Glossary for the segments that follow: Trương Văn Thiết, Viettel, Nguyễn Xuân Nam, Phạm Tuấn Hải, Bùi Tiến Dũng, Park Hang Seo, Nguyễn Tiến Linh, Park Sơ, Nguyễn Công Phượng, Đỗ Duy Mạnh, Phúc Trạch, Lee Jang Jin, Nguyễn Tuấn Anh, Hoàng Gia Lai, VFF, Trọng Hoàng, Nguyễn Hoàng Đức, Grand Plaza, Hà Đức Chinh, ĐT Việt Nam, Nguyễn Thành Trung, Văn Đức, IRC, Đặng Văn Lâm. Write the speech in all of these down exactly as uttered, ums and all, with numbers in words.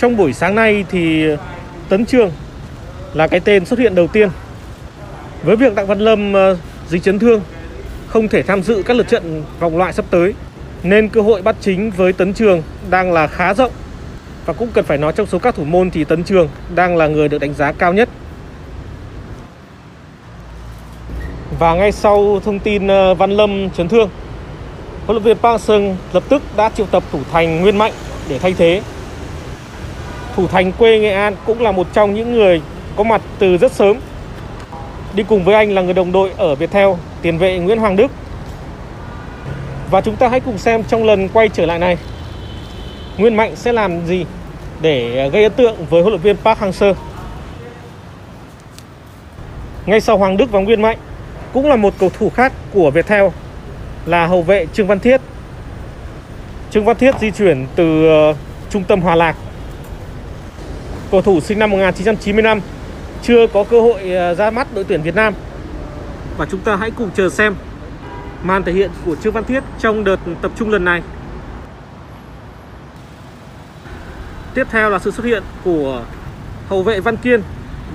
Trong buổi sáng nay thì Tấn Trường là cái tên xuất hiện đầu tiên. Với việc Đặng Văn Lâm dính chấn thương, không thể tham dự các lượt trận vòng loại sắp tới, nên cơ hội bắt chính với Tấn Trường đang là khá rộng. Và cũng cần phải nói trong số các thủ môn thì Tấn Trường đang là người được đánh giá cao nhất. Và ngay sau thông tin Văn Lâm chấn thương, huấn luyện viên Park Sơ lập tức đã triệu tập thủ thành Nguyên Mạnh để thay thế. Thủ thành quê Nghệ An cũng là một trong những người có mặt từ rất sớm. Đi cùng với anh là người đồng đội ở Viettel, tiền vệ Nguyễn Hoàng Đức. Và chúng ta hãy cùng xem trong lần quay trở lại này, Nguyên Mạnh sẽ làm gì để gây ấn tượng với huấn luyện viên Park Hang Seo. Ngay sau Hoàng Đức và Nguyên Mạnh cũng là một cầu thủ khác của Viettel là hậu vệ Trương Văn Thiết. Trương Văn Thiết di chuyển từ trung tâm Hòa Lạc. Cầu thủ sinh năm một nghìn chín trăm chín mươi lăm chưa có cơ hội ra mắt đội tuyển Việt Nam. Và chúng ta hãy cùng chờ xem màn thể hiện của Trương Văn Thiết trong đợt tập trung lần này. Tiếp theo là sự xuất hiện của hậu vệ Văn Kiên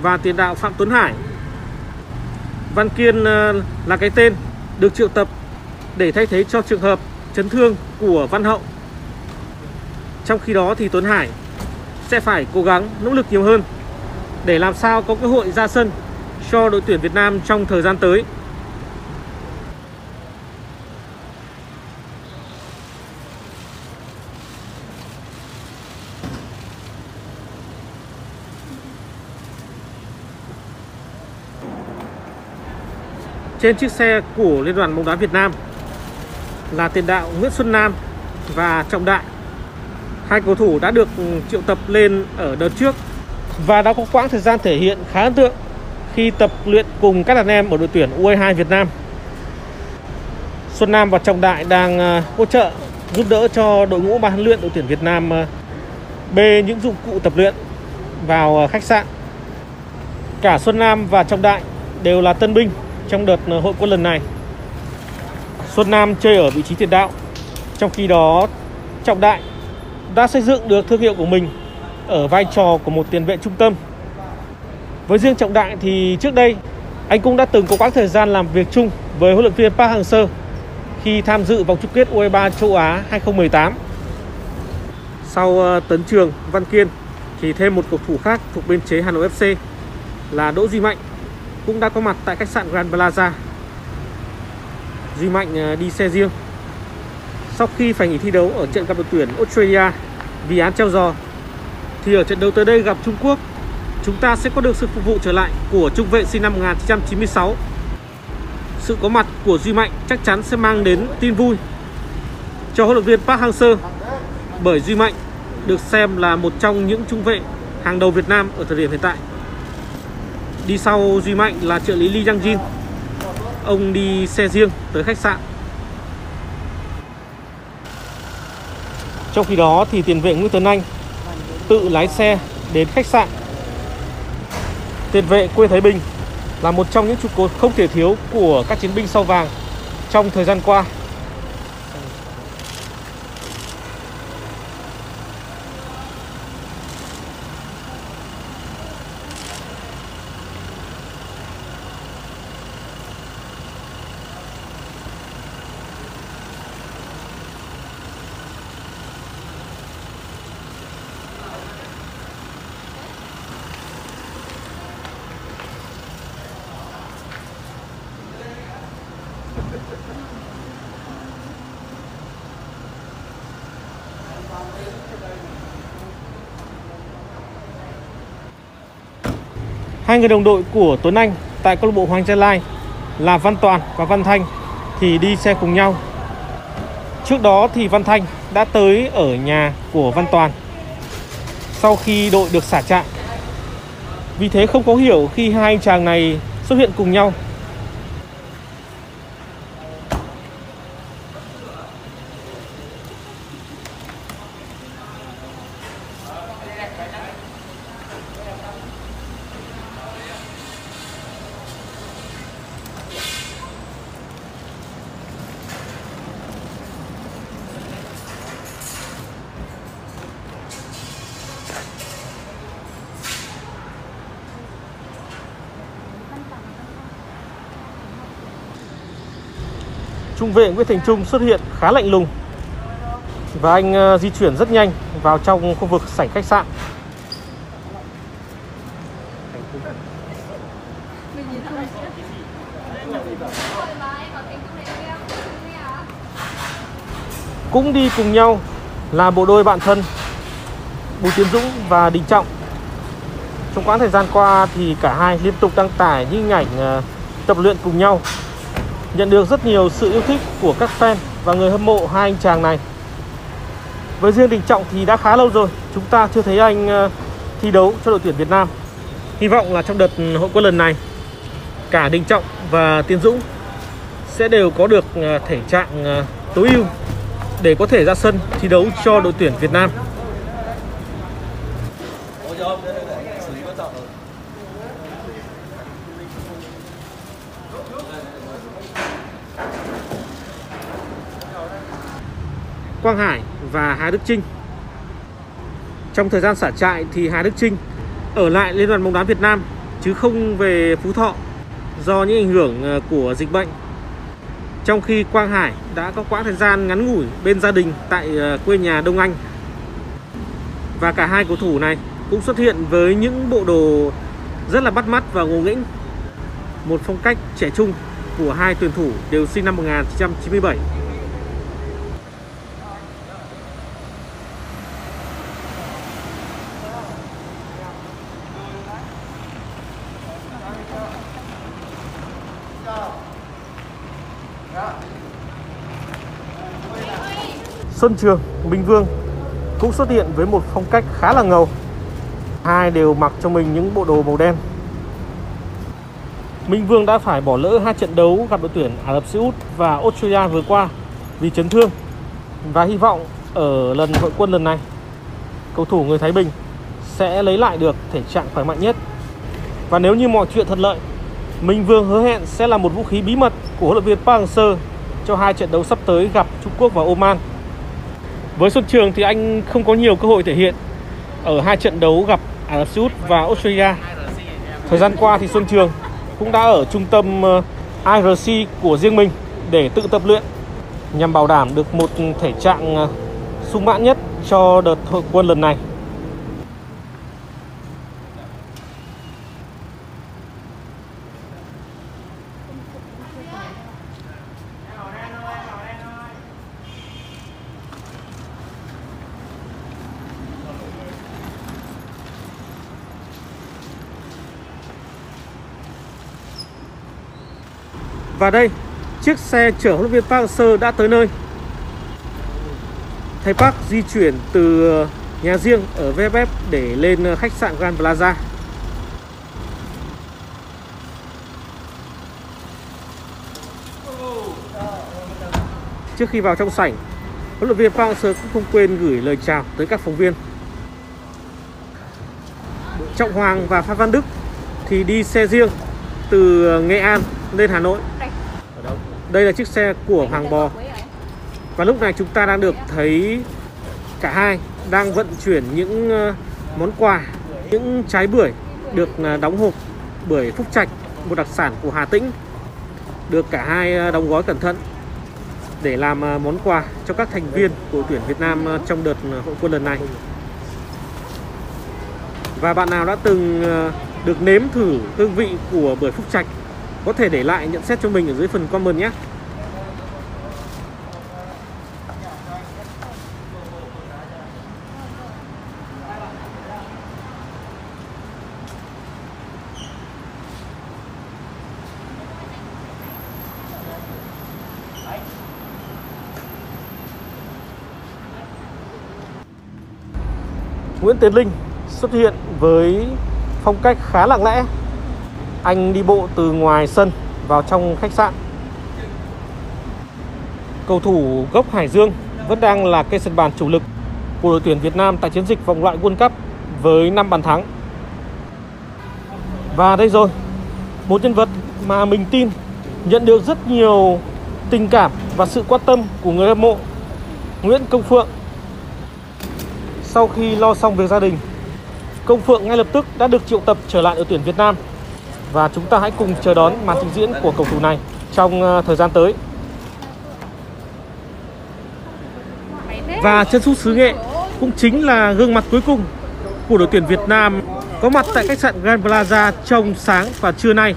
và tiền đạo Phạm Tuấn Hải. Văn Kiên là cái tên được triệu tập để thay thế cho trường hợp chấn thương của Văn Hậu. Trong khi đó thì Tuấn Hải sẽ phải cố gắng nỗ lực nhiều hơn để làm sao có cơ hội ra sân cho đội tuyển Việt Nam trong thời gian tới. Trên chiếc xe của Liên đoàn bóng đá Việt Nam là tiền đạo Nguyễn Xuân Nam và Trọng Đại. Hai cầu thủ đã được triệu tập lên ở đợt trước và đã có quãng thời gian thể hiện khá ấn tượng khi tập luyện cùng các đàn em ở đội tuyển U hai mươi hai Việt Nam. Xuân Nam và Trọng Đại đang hỗ trợ giúp đỡ cho đội ngũ ban huấn luyện đội tuyển Việt Nam bê những dụng cụ tập luyện vào khách sạn. Cả Xuân Nam và Trọng Đại đều là tân binh trong đợt hội quân lần này. Xuân Nam chơi ở vị trí tiền đạo, trong khi đó Trọng Đại đã xây dựng được thương hiệu của mình ở vai trò của một tiền vệ trung tâm. Với riêng Trọng Đại thì trước đây anh cũng đã từng có quãng thời gian làm việc chung với huấn luyện viên Park Hang Seo khi tham dự vòng chung kết U hai mươi ba châu Á hai không một tám. Sau Tấn Trường, Văn Kiên thì thêm một cầu thủ khác thuộc biên chế Hà Nội ép xê là Đỗ Duy Mạnh cũng đã có mặt tại khách sạn Grand Plaza. Duy Mạnh đi xe riêng sau khi phải nghỉ thi đấu ở trận gặp đội tuyển Australia vì án treo giò, thì ở trận đấu tới đây gặp Trung Quốc, chúng ta sẽ có được sự phục vụ trở lại của trung vệ sinh năm một nghìn chín trăm chín mươi sáu. Sự có mặt của Duy Mạnh chắc chắn sẽ mang đến tin vui cho huấn luyện viên Park Hang Seo, bởi Duy Mạnh được xem là một trong những trung vệ hàng đầu Việt Nam ở thời điểm hiện tại. Đi sau Duy Mạnh là trợ lý Lee Jang Jin. Ông đi xe riêng tới khách sạn. Trong khi đó thì tiền vệ Nguyễn Tuấn Anh tự lái xe đến khách sạn. Tiền vệ quê Thái Bình là một trong những trụ cột không thể thiếu của các chiến binh sao vàng trong thời gian qua. Hai người đồng đội của Tuấn Anh tại câu lạc bộ Hoàng Gia Lai là Văn Toàn và Văn Thanh thì đi xe cùng nhau. Trước đó thì Văn Thanh đã tới ở nhà của Văn Toàn sau khi đội được xả trại. Vì thế không có hiểu khi hai anh chàng này xuất hiện cùng nhau. trung vệ Nguyễn Thành Trung xuất hiện khá lạnh lùng và anh di chuyển rất nhanh vào trong khu vực sảnh khách sạn. Cũng đi cùng nhau là bộ đôi bạn thân Bùi Tiến Dũng và Đình Trọng. Trong quãng thời gian qua thì cả hai liên tục đăng tải những hình ảnh tập luyện cùng nhau, nhận được rất nhiều sự yêu thích của các fan và người hâm mộ hai anh chàng này. Với riêng Đình Trọng thì đã khá lâu rồi chúng ta chưa thấy anh thi đấu cho đội tuyển Việt Nam. Hy vọng là trong đợt hội quân lần này, cả Đình Trọng và Tiến Dũng sẽ đều có được thể trạng tối ưu để có thể ra sân thi đấu cho đội tuyển Việt Nam. Quang Hải và Hà Đức Chinh. Trong thời gian xả trại thì Hà Đức Chinh ở lại Liên đoàn bóng đá Việt Nam chứ không về Phú Thọ do những ảnh hưởng của dịch bệnh. Trong khi Quang Hải đã có quãng thời gian ngắn ngủi bên gia đình tại quê nhà Đông Anh. Và cả hai cầu thủ này cũng xuất hiện với những bộ đồ rất là bắt mắt và ngộ nghĩnh. Một phong cách trẻ trung của hai tuyển thủ đều sinh năm một nghìn chín trăm chín mươi bảy. Xuân Trường, Minh Vương cũng xuất hiện với một phong cách khá là ngầu. Hai đều mặc cho mình những bộ đồ màu đen. Minh Vương đã phải bỏ lỡ hai trận đấu gặp đội tuyển Ả Rập Xê Út và Australia vừa qua vì chấn thương. Và hy vọng ở lần hội quân lần này, cầu thủ người Thái Bình sẽ lấy lại được thể trạng khỏe mạnh nhất. Và nếu như mọi chuyện thuận lợi, Minh Vương hứa hẹn sẽ là một vũ khí bí mật của huấn luyện viên Park Hang Seo cho hai trận đấu sắp tới gặp Trung Quốc và Oman. Với Xuân Trường thì anh không có nhiều cơ hội thể hiện ở hai trận đấu gặp Ả Rập Xê Út và Australia. Thời gian qua thì Xuân Trường cũng đã ở trung tâm i rờ xê của riêng mình để tự tập luyện nhằm bảo đảm được một thể trạng sung mãn nhất cho đợt hội quân lần này. Và đây, chiếc xe chở huấn luyện viên Park Sơ đã tới nơi. Thầy Park di chuyển từ nhà riêng ở vê ép ép để lên khách sạn Grand Plaza. Trước khi vào trong sảnh, huấn luyện viên Park Sơ cũng không quên gửi lời chào tới các phóng viên. Trọng Hoàng và Phan Văn Đức thì đi xe riêng từ Nghệ An lên Hà Nội. Đây là chiếc xe của Hoàng Bò. Và lúc này chúng ta đang được thấy cả hai đang vận chuyển những món quà, những trái bưởi được đóng hộp, bưởi Phúc Trạch, một đặc sản của Hà Tĩnh, được cả hai đóng gói cẩn thận để làm món quà cho các thành viên của tuyển Việt Nam trong đợt hội quân lần này. Và bạn nào đã từng được nếm thử hương vị của bưởi Phúc Trạch có thể để lại nhận xét cho mình ở dưới phần comment nhé. Nguyễn Tiến Linh xuất hiện với phong cách khá lặng lẽ. Anh đi bộ từ ngoài sân vào trong khách sạn. Cầu thủ gốc Hải Dương vẫn đang là cây sân bàn chủ lực của đội tuyển Việt Nam tại chiến dịch vòng loại World Cup với năm bàn thắng. Và đây rồi, một nhân vật mà mình tin nhận được rất nhiều tình cảm và sự quan tâm của người hâm mộ, Nguyễn Công Phượng. Sau khi lo xong việc gia đình, Công Phượng ngay lập tức đã được triệu tập trở lại đội tuyển Việt Nam. Và chúng ta hãy cùng chờ đón màn trình diễn của cầu thủ này trong thời gian tới. Và chân sút xứ Nghệ cũng chính là gương mặt cuối cùng của đội tuyển Việt Nam có mặt tại khách sạn Grand Plaza trong sáng và trưa nay.